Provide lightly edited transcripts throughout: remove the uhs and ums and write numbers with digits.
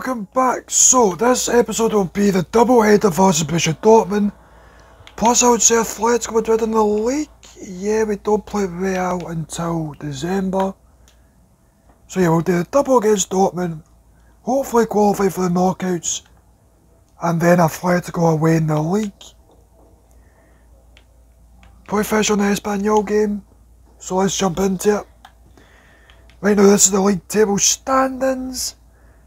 welcome back. So this episode will be the double header versus Borussia Dortmund. Plus I would say Athletic Madrid in the league. Yeah, we don't play Real until December. So yeah, we'll do the double against Dortmund. Hopefully qualify for the knockouts. And then Atletico away in the league. Play fish on the Espanyol game. So let's jump into it. Right now this is the league table standings.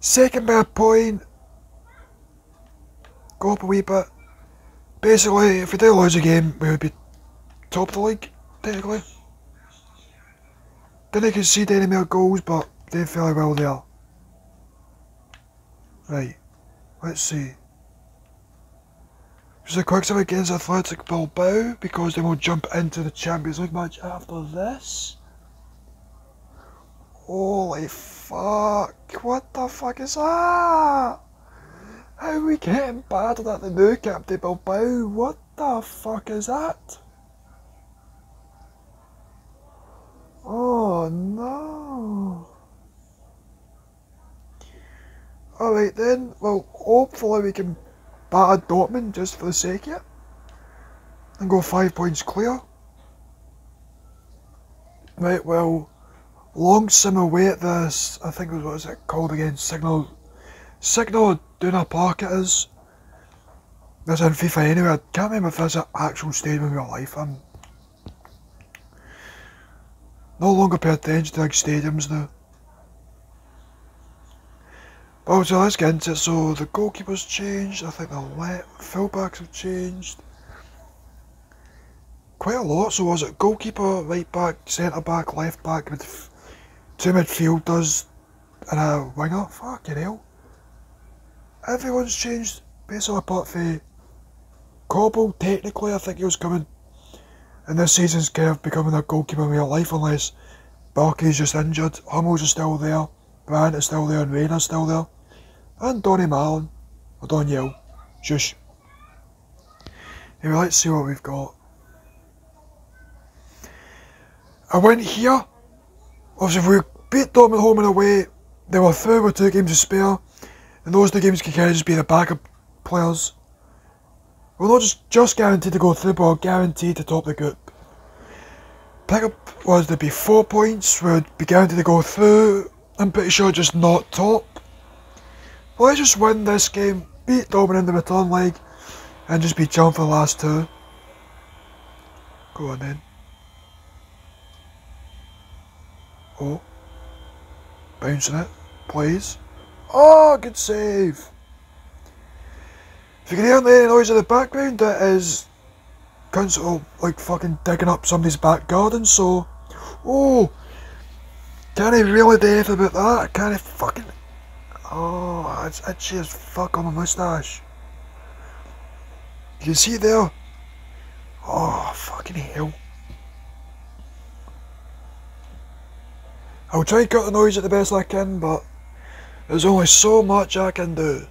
Second by a point. Go up a wee bit. Basically, if we did lose a game, we would be top of the league, technically. Didn't concede any more goals, but did fairly well there. Right, let's see. Just a quick save against Athletic Bilbao, because then we'll jump into the Champions League match after this. Holy fuck, what the fuck is that? How are we getting battered at the new Camp Nou, Bilbao? What the fuck is that? Oh no. Alright then, well hopefully we can batter Dortmund just for the sake of it. And go 5 points clear. Right, well, long summer away at this, I think it was, what is it called again? Signal Iduna Park it is. That's in FIFA anyway, I can't remember if that's an actual stadium in real life. I'm no longer paying attention to like stadiums now. Well, so let's get into it. So the goalkeeper's changed, I think the fullbacks have changed. Quite a lot, so was it goalkeeper, right back, centre back, left back, two midfielders and a winger, fucking hell. Everyone's changed, basically apart from Cobble, technically I think he was coming. And this season's kind of becoming a goalkeeper in real life unless Barkey's just injured, Hummels is still there, Brandt is still there and Reina's still there. And Donny Marlon, or Donyell, shush. Anyway, let's see what we've got. I went here, obviously if we beat Dortmund home and away, they were through with 2 games to spare, and those 2 games could kind of just be the backup players. We're not just guaranteed to go through, but we're guaranteed to top the group. Pick-up was there'd be 4 points, we'd be guaranteed to go through, I'm pretty sure just not top. But let's just win this game, beat Dortmund in the return leg, and just be jumped for the last 2. Go on then. Oh, bouncing it, please. Oh, good save. If you can hear any noise in the background, that is console like fucking digging up somebody's back garden, so. Oh, can I really do anything about that? Can I fucking. Oh, it's itchy as fuck on my moustache. You can see there. Oh, fucking hell. I'll try and cut the noise at the best I can, but there's only so much I can do.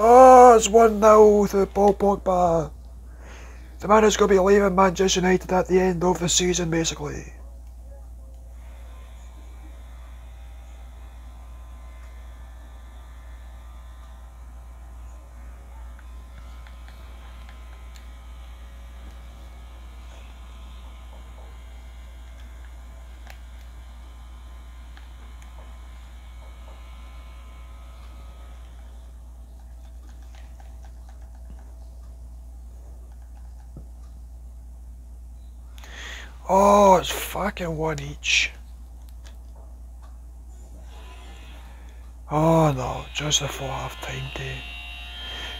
Ah, oh, it's 1-0 through Paul Pogba. The man who's going to be leaving Manchester United at the end of the season, basically. Oh, it's fucking 1 each. Oh no, just before half-time day.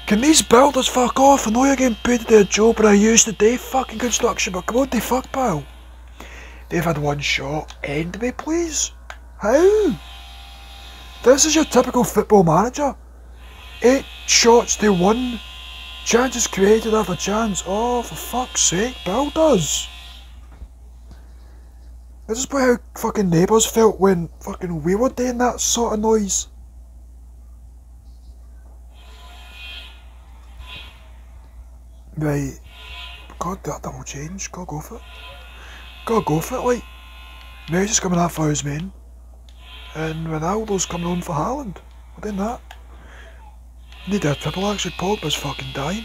Can these builders fuck off? I know you're getting paid to do a job, but I used to do fucking construction, but come on, they fuck, pal. They've had 1 shot. End me, please. How? This is your typical football manager. 8 shots to 1. Chances created after chance. Oh, for fuck's sake, builders. This is probably how fucking neighbours felt when fucking we were doing that sort of noise. Right. God, that double change. Gotta go for it. Gotta go for it, like. Messi's coming out for his men. And Ronaldo's coming on for Haaland. Look at that. Need a triple actually. Pogba's fucking dying.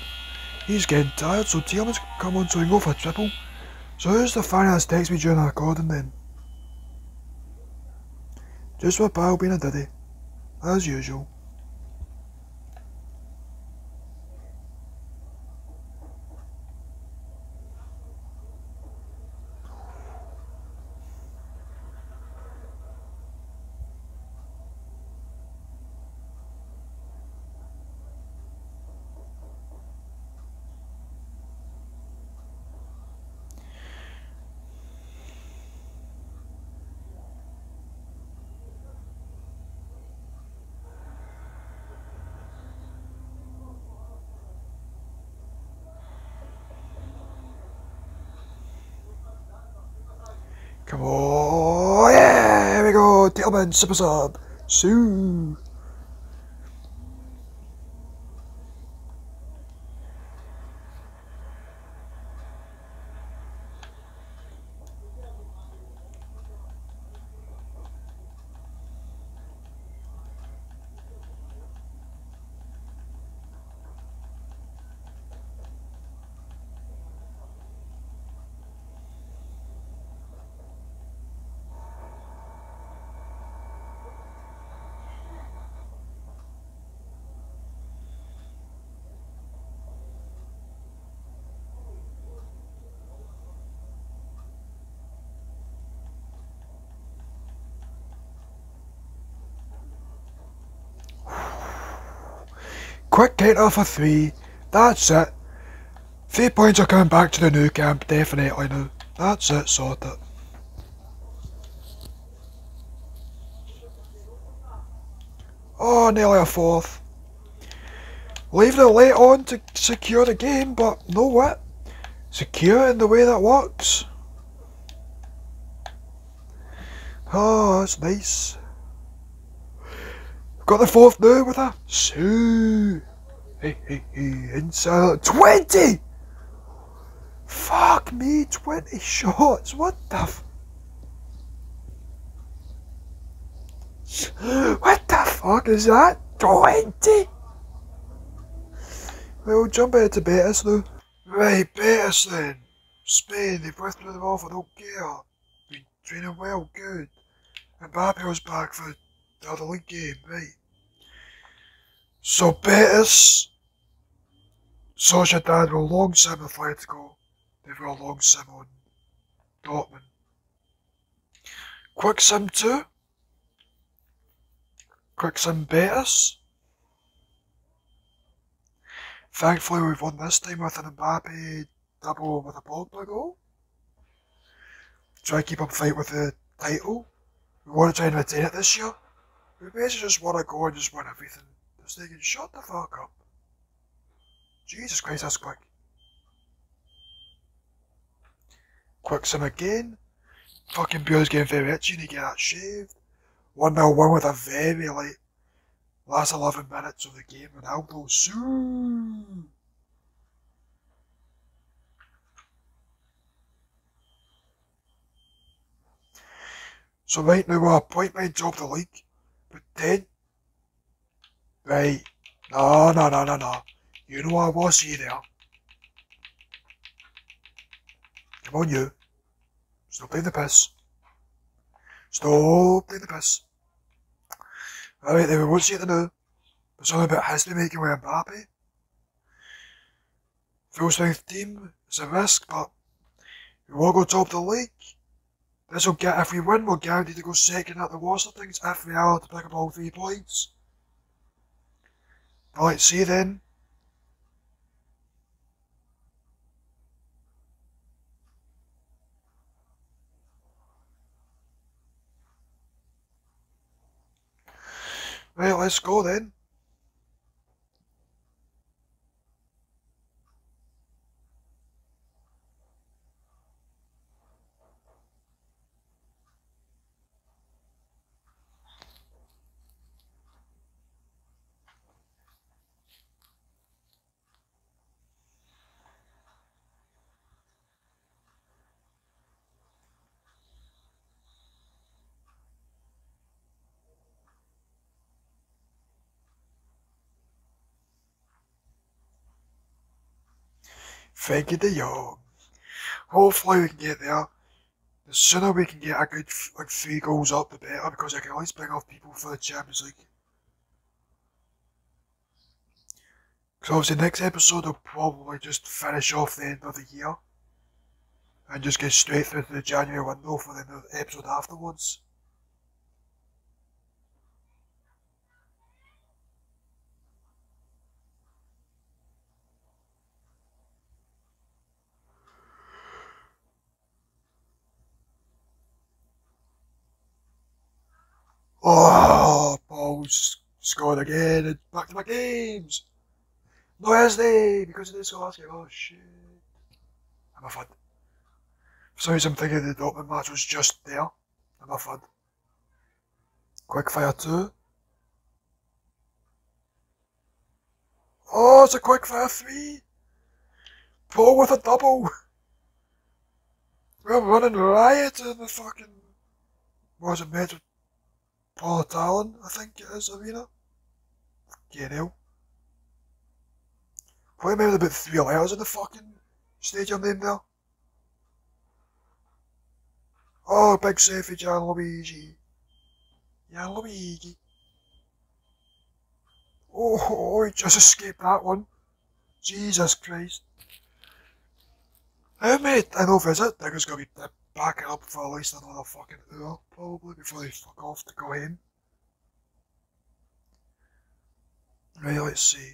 He's getting tired, so Tielemans can come on so he can go for a triple. So who's the fan that's texted me during the recording then? Just with pal being a diddy, as usual. Come on, yeah, here we go, Tielemans, super sub, Sue. Quick take-off for three, that's it. 3 points are coming back to the new camp, definitely now. That's it, sort it. Oh, nearly a fourth. Leaving it late on to secure the game, but know what? Secure it in the way that works. Oh, that's nice. Got the fourth now with a Sue. Hey, hey, hey, inside 20! Fuck me, 20 shots, what the f... What the fuck is that? 20? We'll jump ahead to Betis now. Right, Betis then. Spain, they've withdrawn them off, I don't care. Been training well, good. Mbappe was back for the league game, right? So Betis, Sociedad were long sim with Atletico, they were long sim on Dortmund. Quick sim 2, quick sim Betis. Thankfully we've won this time with an Mbappe double with a Pogba goal. Try to keep up fight with the title. We want to try and retain it this year. We basically just want to go and just win everything. Just thinking, shut the fuck up. Jesus Christ, that's quick. Quick sim again. Fucking Bureau's getting very itchy, you need to get that shaved. 1-0-1 with a very late last 11 minutes of the game. Ronaldo soon. So right now we're a point behind top of the league. But then, right, no, you know I will see you there. Come on you, stop playing the piss. Alright then, we won't see it now, but something about history making with Mbappe. Full strength team, it's a risk, but we won't go top of the league. This'll get, if we win, we're guaranteed to go second at the worst of things if we are to pick up all 3 points. But let's see then. Right, let's go then. Frankie De Jong. Hopefully we can get there. The sooner we can get a good like 3 goals up, the better, because I can always bring off people for the Champions League. So obviously next episode I'll probably just finish off the end of the year and just get straight through to the January window for the episode afterwards. Oh, Paul's scored again and back to my games. No Wednesday because of this last game. Oh shit. I'm a fud. For some reason I'm thinking the Dortmund match was just there. I'm a fud. Quickfire 2. Oh, it's a quickfire 3. Paul with a double. We're running riot in the fucking... Was it meant to... Paul Talon, I think it is, arena. Fucking hell. Probably made about 3 letters in the fucking stadium name there. Oh, big save for Gianluigi. Gianluigi. Oh, he just escaped that one. Jesus Christ. How many times is it? Digger's gonna be backing up for at least another fucking hour, probably, before they fuck off to go in. Right, let's see.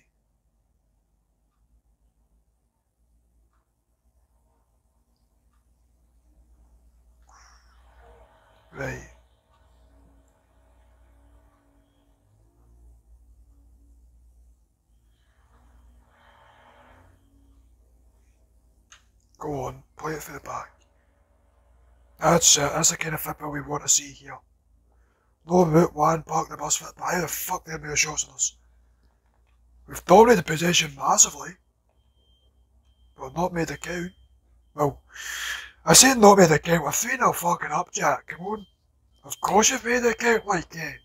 Right. Go on, play it through the back. That's it, that's the kind of football we want to see here. No route one, park the bus for it, but how the fuck they're mere shots on us? We've dominated possession massively, but not made a count. Well, I said not made a count, we're 3-0 fucking up, Jack, come on. Of course you've made a count like that.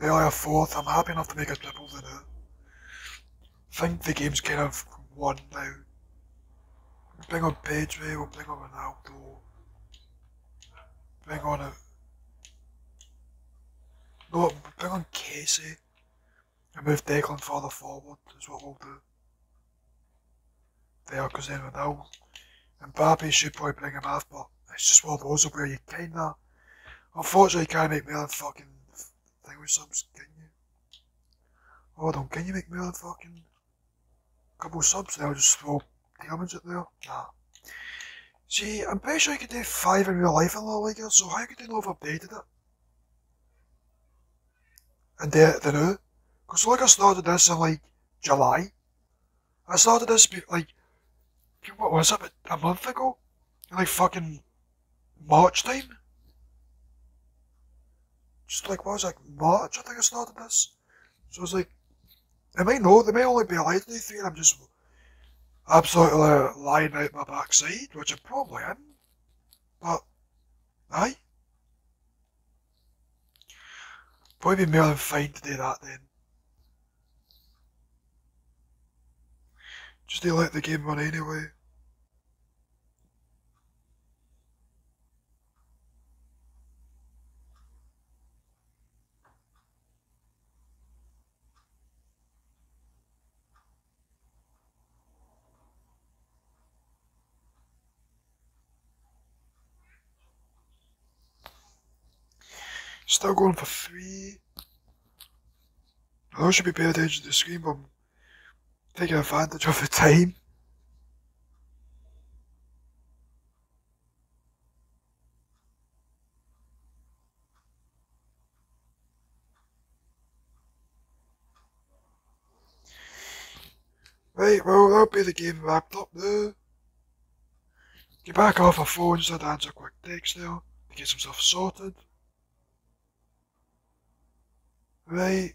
Nearly a 4th, I'm happy enough to make a triple than it. I think the game's kind of won now. We'll bring on Pedro, we'll bring on Ronaldo. Bring on a... No, bring on Casey. And move Declan further forward is what we'll do. There, because then Ronaldo... Mbappe should probably bring him after. It's just one of those where you kinda... Unfortunately you can't make me that fucking... thing with subs, can you? Hold on, can you make me a fucking couple subs there? I'll just throw diamonds at there. Nah. See, I'm pretty sure you could do 5 in real life in La Liga, so how could they not have updated it? And they know. Because like I started this in like July. I started this like, what was it, a month ago? In like fucking March time? Just like, what was it, like March I think I started this? So it's like, they might know, they might only be allowed to do 3 and I'm just absolutely lying out my backside, which I probably am, but, aye. Probably be more than fine to do that then. Just to let the game run anyway. Still going for 3. I should be paying attention to the screen, but I'm taking advantage of the time. Right, well, that'll be the game wrapped up now. Get back off our phones, I'd answer a quick text now to get some stuff sorted. Right,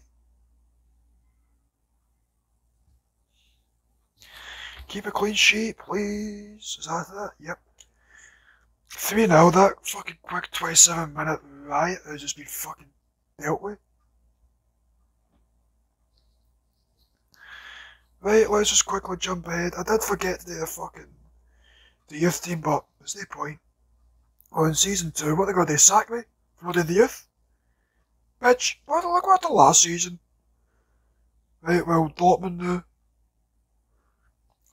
Keep a clean sheet, please. Is that that? Yep. 3-0, that fucking quick 27-minute riot has just been fucking dealt with. Right, let's just quickly jump ahead. I did forget to do the youth team, but there's no point. Oh, in season 2, what are they going to do, sack me for not doing the youth? Bitch, look what the last season. Right, well, Dortmund now.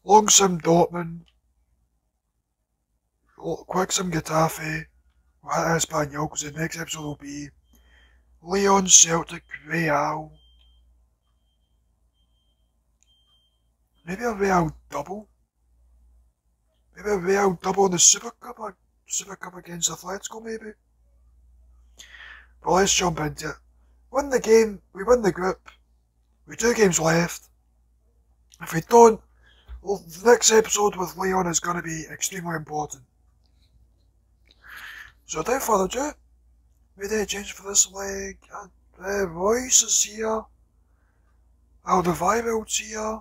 Long sim Dortmund. Quick sim Getafe. We'll hit Espanyol because the next episode will be Leon, Celtic, Real. Maybe a Real double? Maybe a Real double in the Super Cup against Atletico, maybe? But let's jump into it. Win the game, we win the group. We've 2 games left. If we don't, well, the next episode with Leon is going to be extremely important. So without further ado, we did a change for this leg. Royce is here. Alderweireld's here.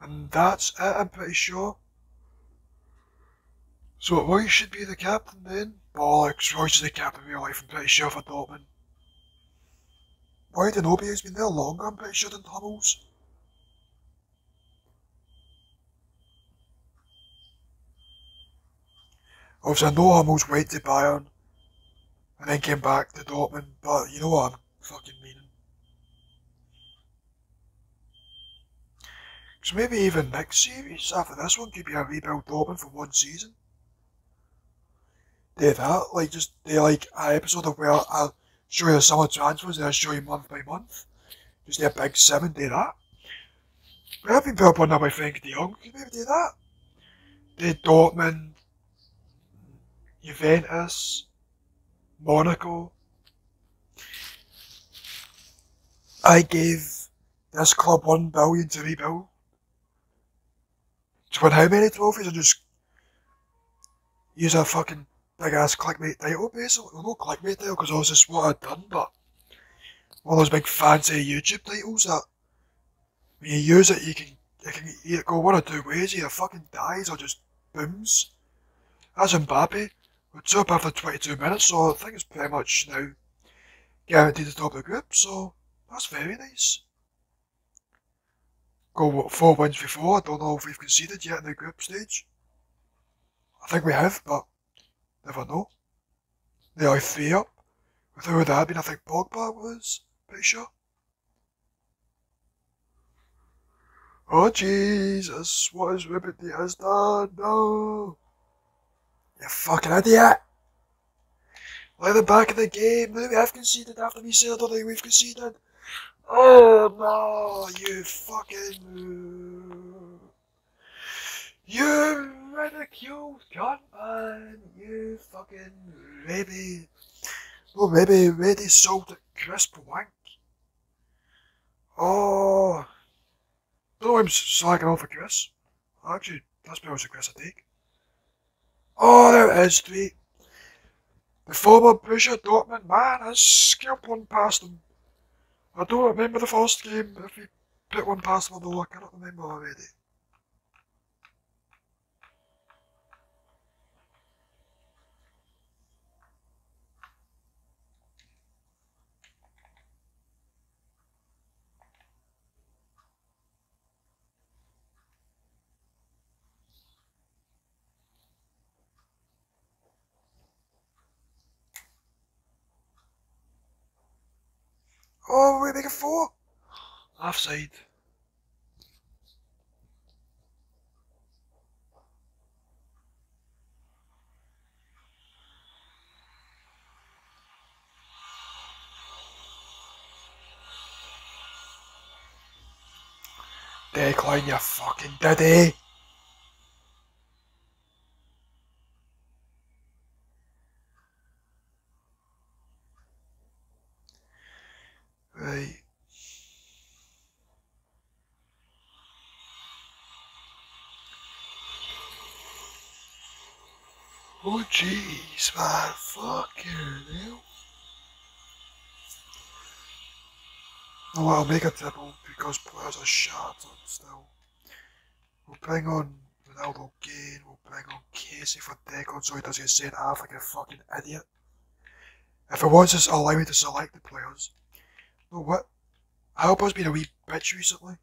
And that's it, I'm pretty sure. So Royce should be the captain then. Bollocks, Royce is the captain in real life, I'm pretty sure, for Dortmund. Why didn't Obi has been there longer, I'm pretty sure, than Hummels. Obviously I know Hummels went to Bayern and then came back to Dortmund, but you know what I'm fucking meaning. So maybe even next series, after this one, could be a rebuild Dortmund for 1 season. Do that, like just do like an episode of where I show you the summer transfers and I show you month by month. Just do a big 7, do that. But I've been put up on that by Frank De Jong, could maybe do that. Do Dortmund, Juventus, Monaco. I gave this club 1 billion to rebuild. To win how many trophies and just use a fucking big ass clickbait title basically? Well, no clickbait title because obviously it's what I'd done, but one of those big fancy YouTube titles that when you use it you can either go 1 or 2 ways, either fucking dies or just booms. That's Mbappe, it's up after 22 minutes, so I think it's pretty much now guaranteed to top of the group, so that's very nice. Got 4 wins before, I don't know if we've conceded yet in the group stage. I think we have, but never know. They are 3 up. With who would that have been? I think Pogba was, pretty sure. Oh Jesus, what is Ribéry has done? No! You fucking idiot! We're at the back of the game, we have conceded after we said, I don't think we've conceded. Oh no, you fucking... You ridiculed cunt man, you fucking rabby. No rabby, ready salted crisp wank. Oh... I don't know why I'm slacking off for Chris. Actually, that's pretty much the Chris I take. Oh, there it is, 3. The former Borussia Dortmund man has skipped 1 past him. I don't remember the first game, but if we put 1 past them, though, I cannot remember already. Oh, we make it 4? Offside. Declan, you fucking daddy. Right. Oh jeez, man, fucking hell. Oh, I'll make a dribble because players are shattered still. We'll bring on Ronaldo again, we'll bring on Casey for Declan so he doesn't get sent off like a fucking idiot. If it wants us, allow me to select the players. You know what? Alba's been a wee bitch recently,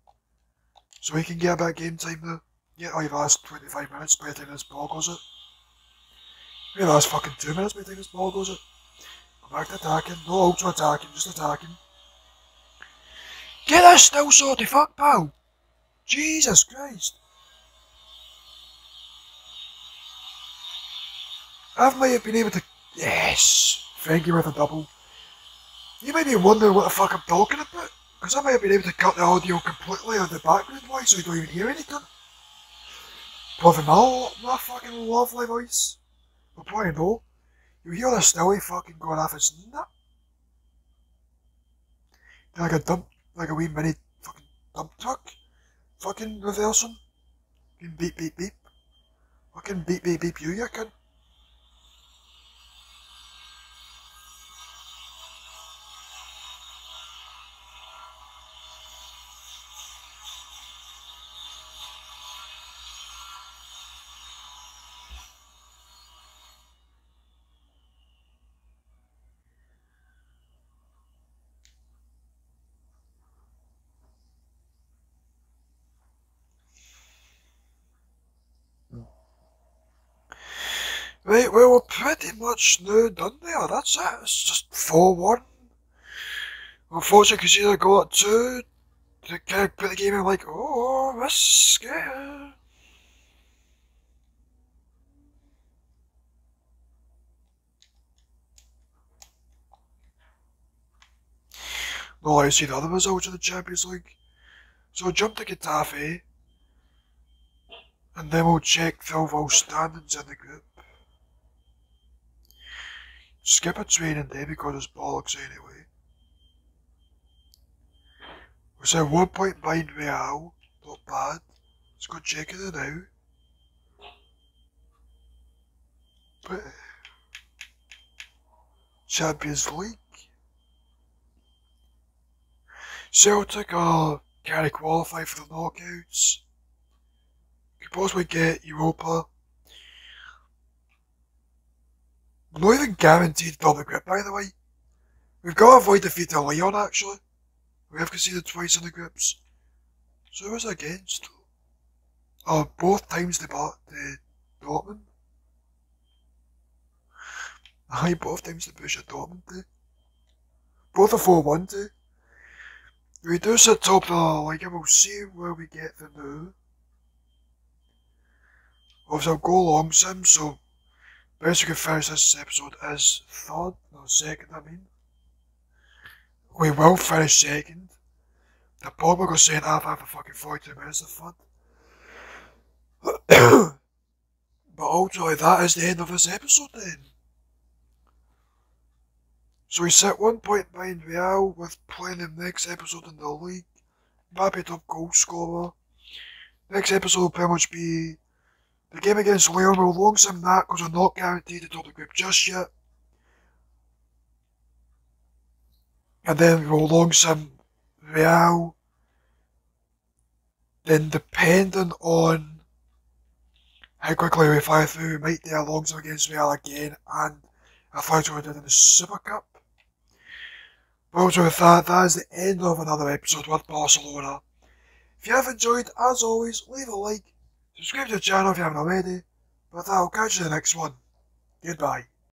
so he can get a bit of game time now. Yeah, I've asked 25 minutes by the time this ball goes out. We've asked fucking 2 minutes by the time this ball goes out. Go back to attacking, no ultra attacking, just attacking. Get this now, sorty fuck, pal! Jesus Christ! I might have been able to... Yes! Frenkie with a double. You might be wondering what the fuck I'm talking about, because I might have been able to cut the audio completely out of the background voice so you don't even hear anything. Probably my fucking lovely voice. But probably no. You hear the snowy fucking going off its nut. Like a dump, like a wee mini fucking dump truck. Fucking reversing. Fucking beep beep beep. Fucking beep beep beep you cunt. Right, well, we're pretty much now done there, that's it, it's just 4-1. Unfortunately, because either go at 2, to kind of put the game in like, oh, this is scary. Well, I see the other results of the Champions League. So I jumped to Getafe, and then we'll check the overall standings in the group. Skip a training day because it's bollocks anyway. We said 1 point behind Real, not bad. Let's go check it now. But Champions League. Celtic are kind of qualified for the knockouts. Could possibly get Europa. I'm not even guaranteed double grip, by the way. We've got to avoid defeat to Leon, actually. We have conceded twice in the grips. So who was against? Both times the Dortmund. Aye, both times the Borussia Dortmund day. Both are 4-1 day. We do sit top of the league and we'll see where we get them now. Obviously I'll go long sim, so best we can finish this episode is second. We will finish second. The Pogba got sent off after fucking 42 minutes of fun. But ultimately that is the end of this episode then. So we set 1 point behind Real with playing the next episode in the league. Mbappe top goal scorer. Next episode will pretty much be the game against Leon. We'll long sim that because we're not guaranteed to top the group just yet. And then we'll long sim Real. Then depending on how quickly we fly through, we might do a long sim against Real again and Atletico we did in the Super Cup. Well, so with that, that is the end of another episode with Barcelona. If you have enjoyed, as always, leave a like. Subscribe to the channel if you haven't already, but I'll catch you in the next one. Goodbye.